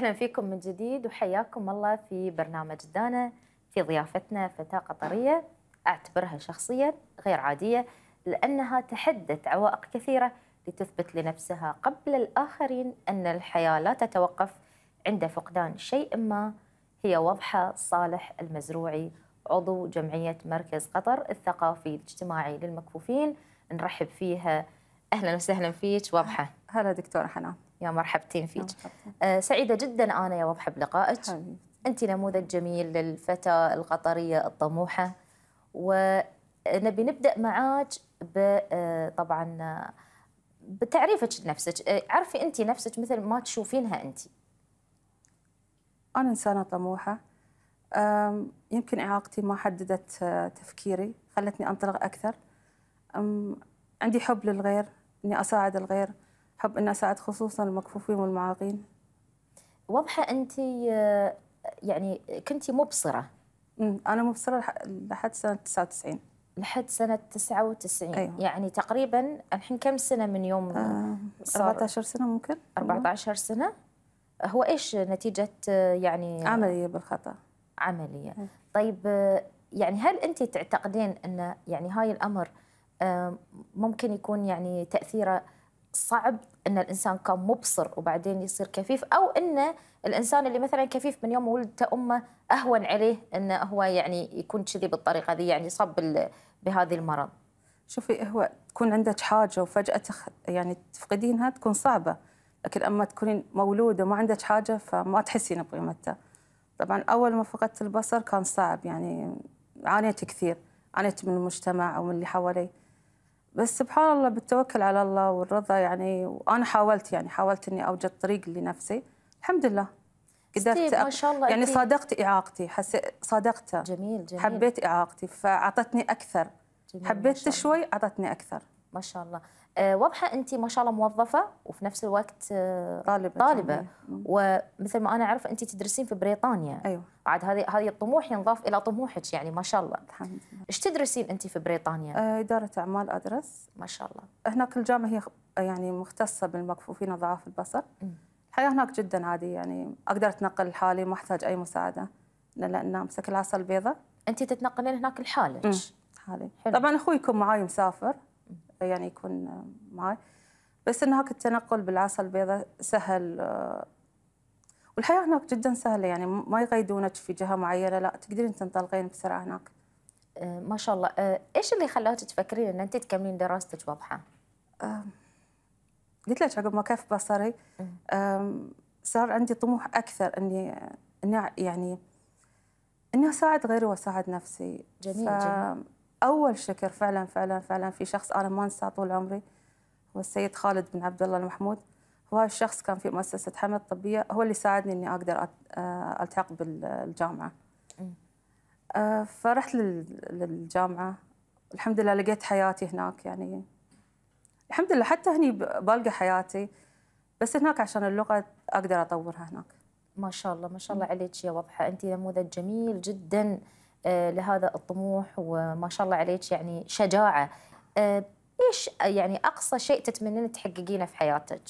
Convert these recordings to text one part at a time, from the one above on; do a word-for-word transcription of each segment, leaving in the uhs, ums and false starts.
أهلا فيكم من جديد وحياكم الله في برنامج الدانة. في ضيافتنا فتاة قطرية أعتبرها شخصيا غير عادية، لأنها تحدت عوائق كثيرة لتثبت لنفسها قبل الآخرين أن الحياة لا تتوقف عند فقدان شيء ما. هي وضحى صالح المزروعي، عضو جمعية مركز قطر الثقافي الاجتماعي للمكفوفين، نرحب فيها. أهلا وسهلا فيك وضحى. هلا دكتورة حنان، يا مرحبتين فيك. آه سعيدة جدا أنا يا وضحى بلقائك. أنت نموذج جميل للفتاة القطرية الطموحة، ونبي نبدأ معاك طبعا بتعريفك لنفسك. عرفي أنت نفسك مثل ما تشوفينها أنت. أنا إنسانة طموحة، يمكن إعاقتي ما حددت تفكيري، خلتني أنطلق أكثر. عندي حب للغير، إني أساعد الغير، حب إني أساعد خصوصاً المكفوفين والمعاقين. واضحة أنت يعني كنتي مبصرة. أنا مبصرة لحد سنة تسعة وتسعين. لحد سنة تسعة وتسعين. أيوة. يعني تقريباً الحين كم سنة من يوم؟ آه أربعة عشر سنة ممكن. أربعة عشر سنة. هو إيش نتيجة يعني؟ عملية بالخطأ. عملية. م. طيب يعني هل أنت تعتقدين أن يعني هاي الأمر ممكن يكون يعني تأثيره صعب، أن الإنسان كان مبصر وبعدين يصير كفيف، أو أن الإنسان اللي مثلا كفيف من يوم ولدته أمه أهون عليه أنه هو يعني يكون كذي بالطريقة ذي، يعني صب بهذه المرض؟ شوفي، هو تكون عندك حاجة وفجأة تخ... يعني تفقدينها تكون صعبة، لكن أما تكونين مولودة وما عندك حاجة فما تحسين بقيمتها. طبعا أول ما فقدت البصر كان صعب، يعني عانيت كثير، عانيت من المجتمع أو من اللي حوالي، بس سبحان الله بالتوكل على الله والرضا يعني. وانا حاولت يعني حاولت اني اوجد طريق لنفسي، الحمد لله قدرت ما شاء الله. يعني صادقت اعاقتي، حسيت صادقتها. جميل جميل. حبيت اعاقتي فاعطتني اكثر. حبيت شوي اعطتني اكثر. ما شاء الله. أه واضحة انت ما شاء الله موظفه وفي نفس الوقت أه طالبه طالبه ومثل ما انا اعرف انت تدرسين في بريطانيا. ايوه. بعد هذه هذه الطموح ينضاف الى طموحك، يعني ما شاء الله. الحمد لله. ايش تدرسين انت في بريطانيا؟ أه اداره اعمال ادرس. ما شاء الله. هناك الجامعه هي يعني مختصه بالمكفوفين وضعاف البصر. م. الحياه هناك جدا عاديه، يعني اقدر اتنقل لحالي، ما احتاج اي مساعده، لان امسك العصا البيضاء. انت تتنقلين هناك لحالك؟ حالي. طبعا اخوي يكون معاي مسافر، يعني يكون معي، بس إن هاك التنقل بالعصا البيضاء سهل، والحياة هناك جدا سهلة، يعني ما يقيدونك في جهة معينة، لا تقدرين تنطلقين بسرعة هناك. آه ما شاء الله. آه إيش اللي خلاك تفكرين إن أنت تكملين دراستك واضحة؟ آه قلت لك عقب ما كف بصري آه صار عندي طموح أكثر إني إني يعني إني أساعد غيري وأساعد نفسي. جميل جميل. أول شكر فعلا فعلا فعلا في شخص أنا ما أنساه طول عمري، هو السيد خالد بن عبد الله المحمود. هو الشخص كان في مؤسسة حمد الطبية، هو اللي ساعدني إني أقدر ألتحق بالجامعة. فرحت للجامعة، الحمد لله لقيت حياتي هناك، يعني الحمد لله حتى هني بلقى حياتي، بس هناك عشان اللغة أقدر أطورها هناك. ما شاء الله ما شاء الله عليك يا واضحة، أنت نموذج جميل جدا لهذا الطموح، وما شاء الله عليك يعني شجاعة. إيش يعني أقصى شيء تتمنين تحققينه في حياتك؟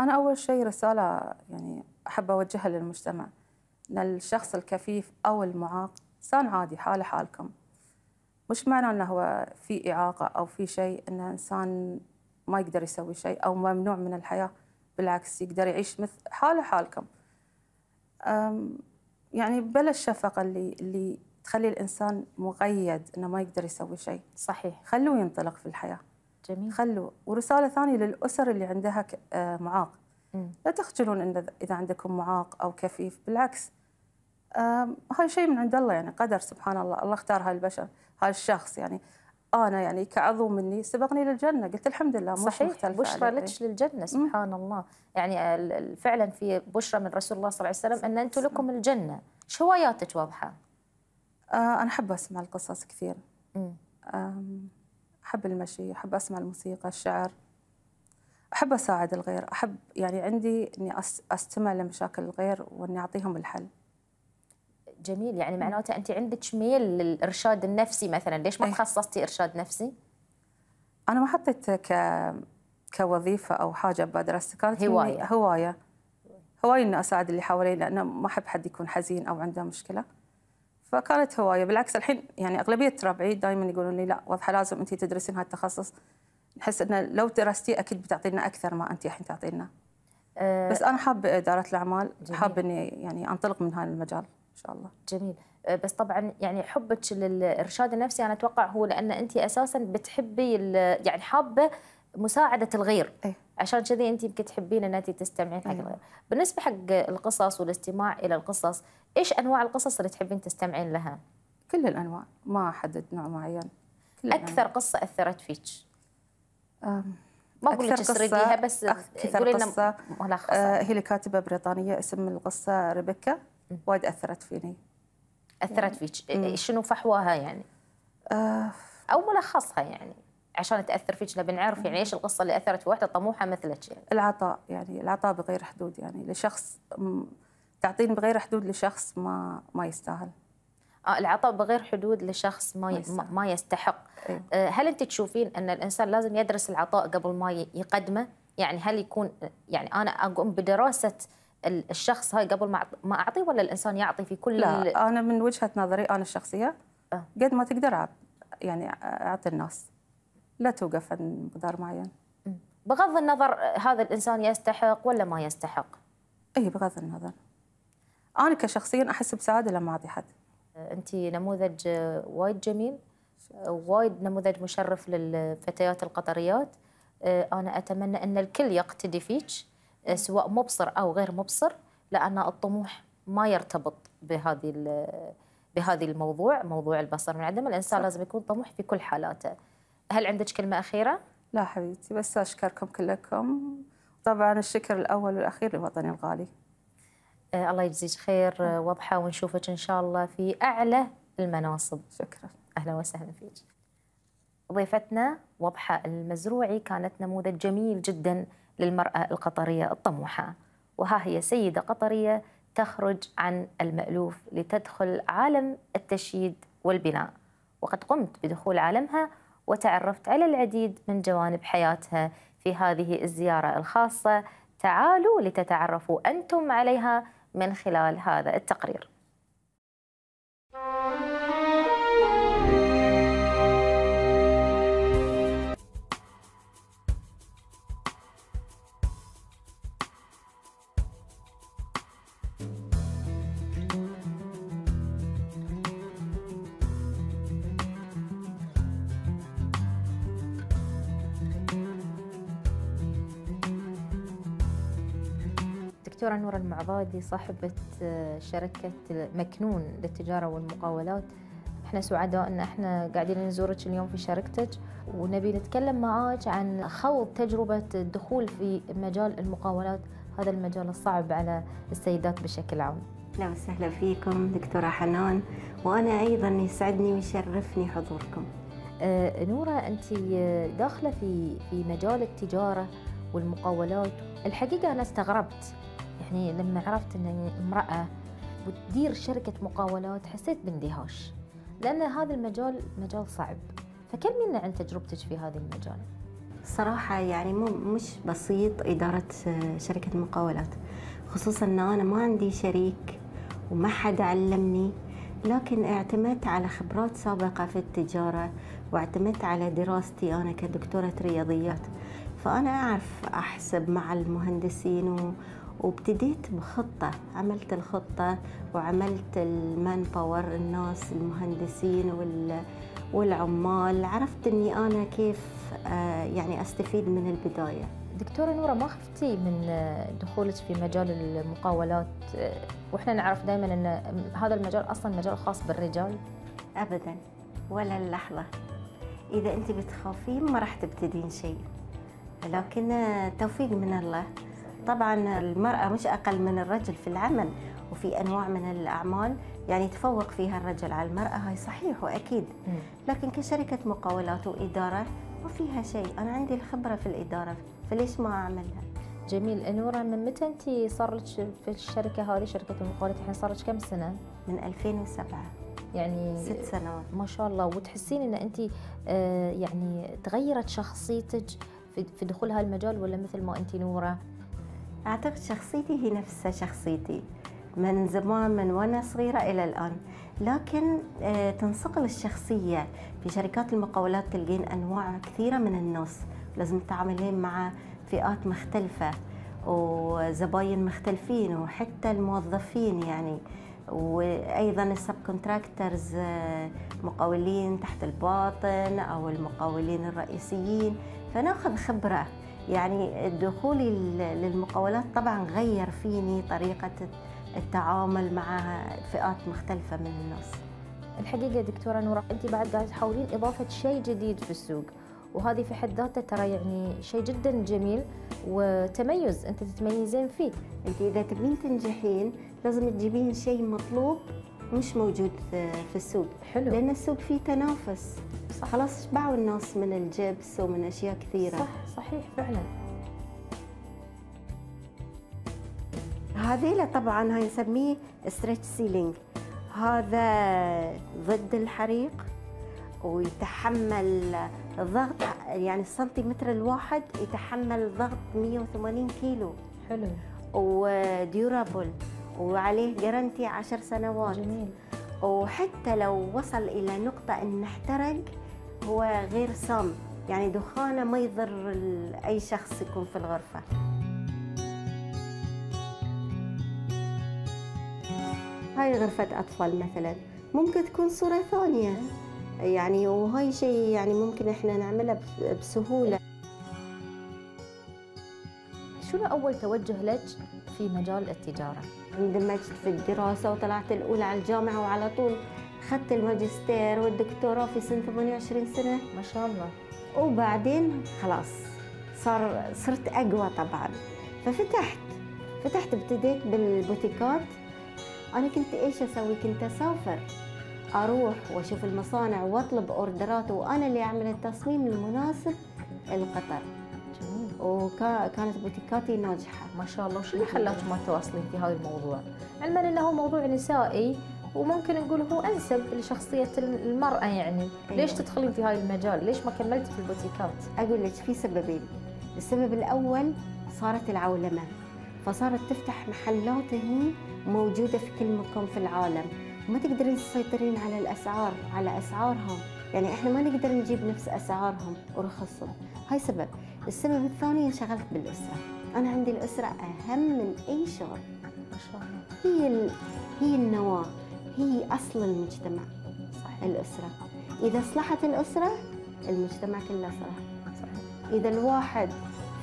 أنا أول شيء رسالة يعني أحب أوجهها للمجتمع، أن الشخص الكفيف أو المعاق إنسان عادي حاله حالكم، مش معنى أنه هو في إعاقة أو في شيء أنه إنسان ما يقدر يسوي شيء أو ممنوع من الحياة، بالعكس يقدر يعيش مثل حاله حالكم. يعني بلا الشفقة اللي اللي تخلي الإنسان مقيد إنه ما يقدر يسوي شيء. صحيح. خلوه ينطلق في الحياة. جميل. خلوه. ورسالة ثانية للأسر اللي عندها معاق، م. لا تخجلون إن إذا عندكم معاق أو كفيف، بالعكس هاي شيء من عند الله، يعني قدر سبحان الله، الله اختار هاي البشر هاي الشخص. يعني أنا يعني كعضو مني سبقني للجنة، قلت الحمد لله. صحيح. بشرى لك للجنة سبحان م. الله، يعني فعلا في بشرى من رسول الله صلى الله عليه وسلم أن أنتم لكم الجنة. شو هواياتك واضحة؟ آه أنا أحب أسمع القصص كثير، أحب المشي، أحب أسمع الموسيقى، الشعر، أحب أساعد الغير، أحب يعني عندي إني أستمع لمشاكل الغير وإني أعطيهم الحل. جميل. يعني معناته انت عندك ميل للارشاد النفسي مثلا، ليش ما تخصصتي ارشاد نفسي؟ انا ما حطيت ك كوظيفه او حاجه بدرستي، كانت هوايه هوايه هوايه اني اساعد اللي حوالي، لانه ما احب حد يكون حزين او عنده مشكله، فكانت هوايه. بالعكس الحين يعني اغلبيه ربعي دائما يقولون لي لا وضحى لازم انت تدرسين هالتخصص، نحس انه لو درستي اكيد بتعطينا اكثر ما انت الحين تعطينا. أه بس انا حابه اداره الاعمال، حابه اني يعني انطلق من هذا المجال ان شاء الله. جميل. بس طبعا يعني حبك للارشاد النفسي انا اتوقع هو لان انت اساسا بتحبي يعني حابه مساعده الغير. أيه. عشان كذي انت يمكن تحبين ان انت تستمعين حق أيه. الغير. بالنسبه حق القصص والاستماع الى القصص، ايش انواع القصص اللي تحبين تستمعين لها؟ كل الانواع، ما احدد نوع معين. اكثر قصه اثرت فيك؟ ما اقول لك اسرديها بس قولي لنا ملخصها. هي لكاتبه بريطانيه اسم القصه ريبيكا، وايد اثرت فيني. اثرت فيك، شنو فحواها يعني؟ أه او ملخصها يعني عشان تاثر فيك، نبي نعرف يعني ايش القصه اللي اثرت في واحده طموحه مثلك يعني. العطاء، يعني العطاء بغير حدود، يعني لشخص تعطين بغير حدود لشخص ما ما يستاهل. آه العطاء بغير حدود لشخص ما ما, ما يستحق. أيوه. آه هل انت تشوفين ان الانسان لازم يدرس العطاء قبل ما يقدمه؟ يعني هل يكون يعني انا اقوم بدراسه الشخص هاي قبل ما ما اعطيه، ولا الانسان يعطي في كل؟ لا، انا من وجهه نظري انا الشخصيه أه. قد ما تقدر يعني اعطي الناس، لا توقف عند مقدار معين بغض النظر هذا الانسان يستحق ولا ما يستحق. اي بغض النظر. انا كشخصيا احس بسعاده لما اعطي حد. انت نموذج وايد جميل، وايد نموذج مشرف للفتيات القطريات. انا اتمنى ان الكل يقتدي فيك سواء مبصر او غير مبصر، لان الطموح ما يرتبط بهذه بهذه الموضوع، موضوع البصر من عدم، الانسان صح. لازم يكون طموح في كل حالاته. هل عندك كلمه اخيره؟ لا حبيبتي، بس اشكركم كلكم، طبعا الشكر الاول والاخير لوطني الغالي. آه الله يجزيك خير آه. وضحى، ونشوفك ان شاء الله في اعلى المناصب. شكرا، اهلا وسهلا فيك. ضيفتنا وضحى المزروعي كانت نموذج جميل جدا للمرأة القطرية الطموحة، وها هي سيدة قطرية تخرج عن المألوف لتدخل عالم التشييد والبناء، وقد قمت بدخول عالمها وتعرفت على العديد من جوانب حياتها في هذه الزيارة الخاصة. تعالوا لتتعرفوا أنتم عليها من خلال هذا التقرير. دكتورة نورا المعبادي صاحبة شركة مكنون للتجارة والمقاولات، احنا سعداء ان احنا قاعدين نزورك اليوم في شركتك، ونبي نتكلم معاك عن خوض تجربة الدخول في مجال المقاولات، هذا المجال الصعب على السيدات بشكل عام. اهلا وسهلا فيكم دكتورة حنان، وانا ايضا يسعدني ويشرفني حضوركم. آه نورا، انت داخلة في في مجال التجارة والمقاولات، الحقيقة انا استغربت يعني لما عرفت أن امرأة بتدير شركة مقاولات، حسيت باندهاش لأن هذا المجال مجال صعب. فكلمينا عن تجربتك في هذا المجال. صراحة يعني مو مش بسيط إدارة شركة مقاولات، خصوصاً أن أنا ما عندي شريك وما حد علمني، لكن اعتمدت على خبرات سابقة في التجارة، واعتمدت على دراستي أنا كدكتورة رياضيات، فأنا أعرف أحسب مع المهندسين و وابتديت بخطة، عملت الخطة وعملت المان باور، الناس المهندسين والعمال، عرفت اني انا كيف يعني استفيد من البداية. دكتورة نورا، ما خفتي من دخولك في مجال المقاولات واحنا نعرف دائما ان هذا المجال اصلا مجال خاص بالرجال؟ ابدا، ولا اللحظة. اذا انت بتخافين ما راح تبتدين شيء، لكن توفيق من الله. طبعا المرأة مش أقل من الرجل في العمل، وفي أنواع من الأعمال يعني تفوق فيها الرجل على المرأة، هاي صحيح وأكيد، لكن كشركة مقاولات وإدارة ما فيها شيء، أنا عندي الخبرة في الإدارة فليش ما أعملها. جميل. نورا، من متى أنت صار لك في الشركة هذه، شركة المقاولات الحين صار لك كم سنة؟ من ألفين وسبعة، يعني ست سنوات. ما شاء الله. وتحسين أن أنت يعني تغيرت شخصيتك في دخول هالمجال ولا مثل ما أنت نورة؟ أعتقد شخصيتي هي نفسها شخصيتي من زمان، من وأنا صغيرة إلى الآن، لكن تنصقل الشخصية. في شركات المقاولات تلقين أنواع كثيرة من الناس، لازم تتعاملين مع فئات مختلفة وزباين مختلفين، وحتى الموظفين يعني، وأيضاً السب كونتراكترز، مقاولين تحت الباطن أو المقاولين الرئيسيين، فناخذ خبرة. يعني دخولي للمقاولات طبعاً غير فيني طريقة التعامل مع فئات مختلفة من الناس. الحقيقة دكتورة نورا، أنت بعد قاعدة تحاولين إضافة شيء جديد في السوق، وهذه في حد ذاتها ترى يعني شيء جدا جميل وتميز انت تتميزين فيه. انت اذا تبين تنجحين لازم تجيبين شيء مطلوب مش موجود في السوق. حلو. لان السوق فيه تنافس. صح. خلاص شبعوا الناس من الجبس ومن اشياء كثيره. صح صحيح فعلا. هذيله طبعا هاي نسميه ستريتش سيلينج، هذا ضد الحريق ويتحمل الضغط، يعني السنتيمتر الواحد يتحمل ضغط مئة وثمانين كيلو. حلو. وديورابل وعليه جرانتي عشر سنوات. جميل. وحتى لو وصل إلى نقطة إن احترق هو غير سام، يعني دخانه ما يضر أي شخص يكون في الغرفة. هاي غرفة أطفال مثلا، ممكن تكون صورة ثانية يعني، وهاي شيء يعني ممكن احنا نعمله بسهوله. شنو اول توجه لك في مجال التجاره؟ اندمجت في الدراسه وطلعت الاولى على الجامعه، وعلى طول اخذت الماجستير والدكتوراه في سن ثمانية وعشرين سنه. ما شاء الله. وبعدين خلاص صار صرت اقوى طبعا، ففتحت فتحت ابتديت بالبوتيكات. انا كنت ايش اسوي؟ كنت اسافر اروح واشوف المصانع واطلب اوردرات، وانا اللي اعمل التصميم المناسب القطر. جميل. وكانت بوتيكاتي ناجحه ما شاء الله. وش اللي خلاك ما تواصلين في هذا الموضوع؟ علما انه هو موضوع نسائي وممكن نقول هو انسب لشخصيه المراه يعني. أيوة. ليش تدخلين في هذا المجال؟ ليش ما كملتي في البوتيكات؟ اقول لك في سببين. السبب الاول صارت العولمه، فصارت تفتح محلات هني موجوده في كل مكان في العالم، ما تقدرين تسيطرين على الأسعار على أسعارهم، يعني إحنا ما نقدر نجيب نفس أسعارهم ورخصهم. هاي سبب. السبب الثاني انشغلت بالأسرة، أنا عندي الأسرة أهم من أي شغل. ما شاء الله. هي ال... هي النواة، هي أصل المجتمع. صحيح. الأسرة، إذا صلحت الأسرة المجتمع كله صلح. صحيح. إذا الواحد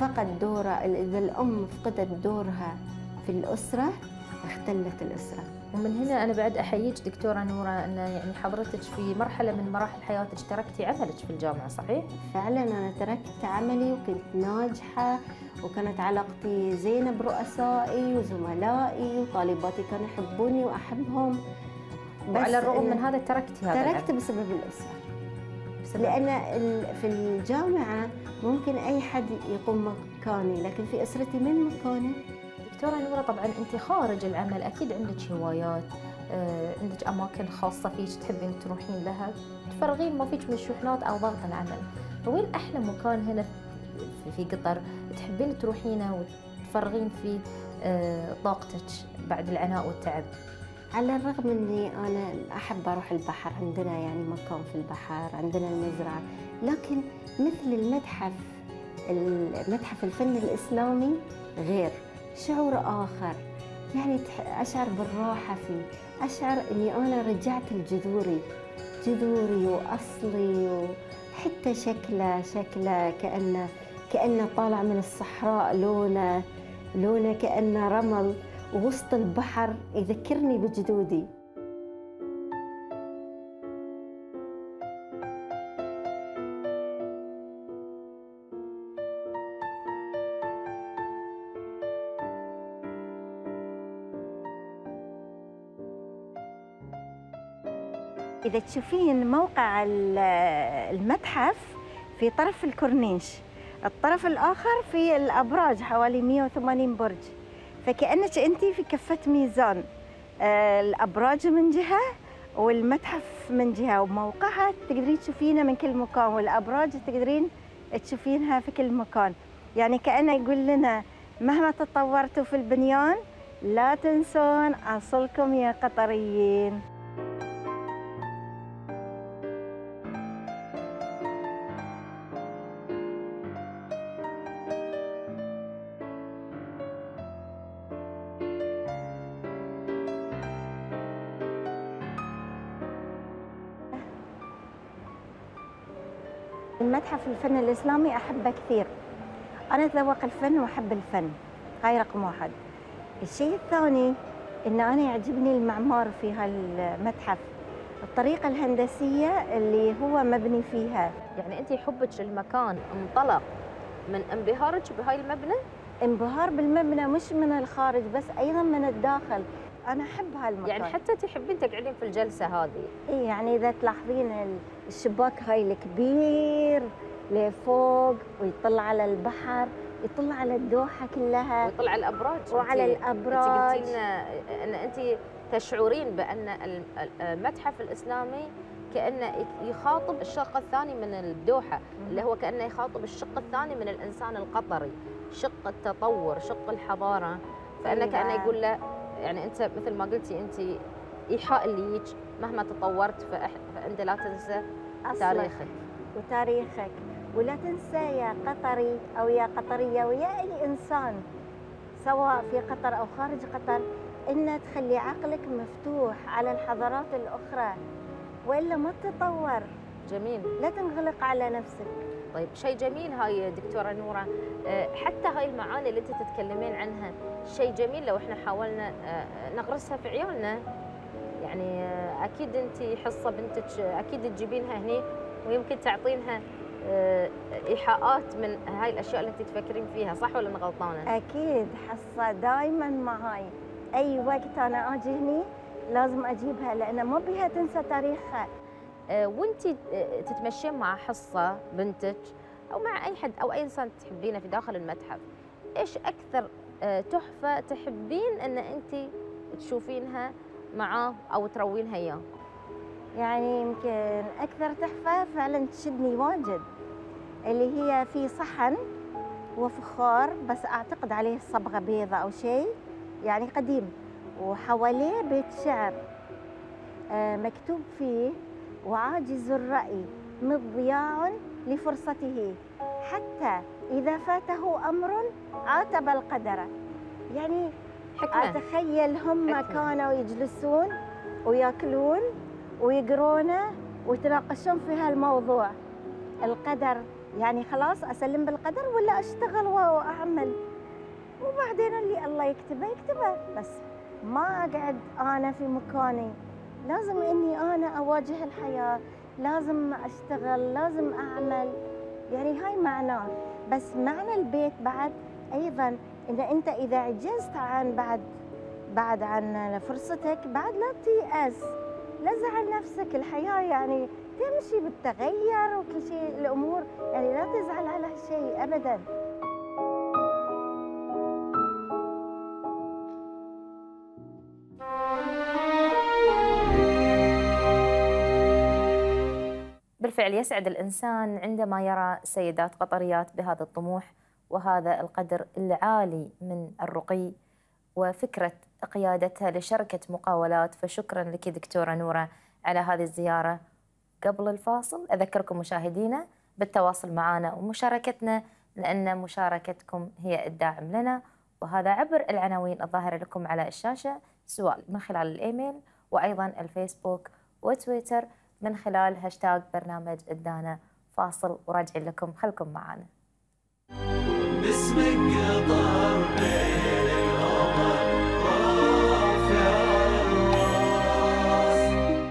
فقد دوره، إذا الأم فقدت دورها في الأسرة اختلت الأسرة. ومن هنا أنا بعد أحييك دكتورة نورا أن يعني حضرتك في مرحلة من مراحل حياتك تركتي عملك في الجامعة. صحيح؟ فعلا أنا تركت عملي وكنت ناجحة، وكانت علاقتي زينة برؤسائي وزملائي، وطالباتي كانوا يحبوني وأحبهم. وعلى الرغم من هذا تركتي هذا؟ تركت بسبب الأسرة. بسبب؟ لأن في الجامعة ممكن أي حد يقوم مكاني، لكن في أسرتي من مكاني؟ دكتورة نورا طبعاً أنت خارج العمل أكيد عندك هوايات، عندك أماكن خاصة فيك تحبين تروحين لها تفرغين ما فيك من شحنات أو ضغط العمل، فوين أحلى مكان هنا في قطر تحبين تروحينه وتفرغين فيه طاقتك بعد العناء والتعب؟ على الرغم أني أنا أحب أروح البحر، عندنا يعني مكان في البحر، عندنا المزرعة، لكن مثل المتحف المتحف الفن الإسلامي غير، شعور آخر يعني، أشعر بالراحة فيه، أشعر إني أنا رجعت لجذوري جذوري وأصلي، وحتى شكله شكله كأنه كأنه طالع من الصحراء، لونه لونه كأنه رمل ووسط البحر، يذكرني بجدودي. إذا تشوفين موقع المتحف في طرف الكورنيش، الطرف الآخر في الأبراج حوالي مئة وثمانين برج، فكأنك أنت في كفة ميزان، الأبراج من جهة والمتحف من جهة، وموقعها تقدرين تشوفينه من كل مكان، والأبراج تقدرين تشوفينها في كل مكان، يعني كأنه يقول لنا مهما تطورتوا في البنيان لا تنسون أصلكم يا قطريين. المتحف الفن الإسلامي أحبه كثير، أنا أتذوق الفن وأحب الفن، هاي رقم واحد. الشيء الثاني إن أنا يعجبني المعمار في هالمتحف، الطريقة الهندسية اللي هو مبني فيها. يعني أنت حبك للمكان انطلق من انبهارك بهاي المبنى؟ انبهار بالمبنى مش من الخارج بس، أيضا من الداخل، أنا أحب هالمكان. يعني حتى تحبين تقعدين في الجلسة هذه؟ إي، يعني إذا تلاحظين الشباك هاي الكبير لفوق ويطلع على البحر، يطلع على الدوحة كلها ويطلع على الأبراج. وعلى الأبراج. أنت قلتي لنا أن أنت تشعرين بأن المتحف الإسلامي كأنه يخاطب الشق الثاني من الدوحة، اللي هو كأنه يخاطب الشق الثاني من الإنسان القطري، شق التطور، شق الحضارة. فأنه كأنه يقول له، يعني أنت مثل ما قلتي أنت إيحاء اللي يجي مهما تطورت فأنت لا تنسى تاريخك وتاريخك، ولا تنسى يا قطري أو يا قطرية ويا أي إنسان سواء في قطر أو خارج قطر، إن تخلي عقلك مفتوح على الحضارات الأخرى وإلا ما تتطور. جميل، لا تنغلق على نفسك. طيب، شيء جميل هاي دكتورة نورا، حتى هاي المعاني اللي أنت تتكلمين عنها شيء جميل لو إحنا حاولنا نغرسها في عيوننا. يعني أكيد أنت حصة بنتك أكيد تجيبينها هني ويمكن تعطينها إيحاءات من هاي الأشياء اللي أنت تفكرين فيها، صح ولا أنا غلطانة؟ أكيد، حصة دايماً معاي، أي وقت أنا أجي هني لازم أجيبها لأن ما بيها تنسى تاريخها. وأنت تتمشين مع حصة بنتك أو مع أي حد أو أي إنسان تحبينه في داخل المتحف، إيش أكثر تحفة تحبين أن أنت تشوفينها معاه أو تروينها إياه؟ يعني يمكن أكثر تحفة فعلاً تشدني واجد اللي هي في صحن وفخار، بس أعتقد عليه صبغة بيضة أو شيء يعني قديم، وحواليه بيت شعر مكتوب فيه: وعاجز الرأي مضياع لفرصته، حتى إذا فاته أمر عاتب القدر. يعني حكمة. أتخيل هم حكمة. كانوا يجلسون وياكلون ويقرونه ويتناقشون في هالموضوع، القدر، يعني خلاص أسلم بالقدر ولا أشتغل وأعمل، وبعدين اللي الله يكتبه يكتبه، بس ما أقعد أنا في مكاني، لازم إني أنا أواجه الحياة، لازم أشتغل، لازم أعمل. يعني هاي معناه. بس معنى البيت بعد أيضاً إن أنت إذا عجزت عن بعد بعد عن فرصتك بعد لا تيأس، لا تزعل نفسك، الحياة يعني تمشي بالتغير وكل شيء، الأمور يعني لا تزعل على هالشيء أبداً. بالفعل يسعد الإنسان عندما يرى سيدات قطريات بهذا الطموح وهذا القدر العالي من الرقي وفكرة قيادتها لشركة مقاولات. فشكرا لك دكتورة نورا على هذه الزيارة. قبل الفاصل أذكركم مشاهدينا بالتواصل معنا ومشاركتنا، لأن مشاركتكم هي الداعم لنا، وهذا عبر العناوين الظاهرة لكم على الشاشة، سواء من خلال الإيميل وأيضا الفيسبوك وتويتر من خلال هاشتاغ برنامج الدانة. فاصل وراجعين لكم، خلكم معنا.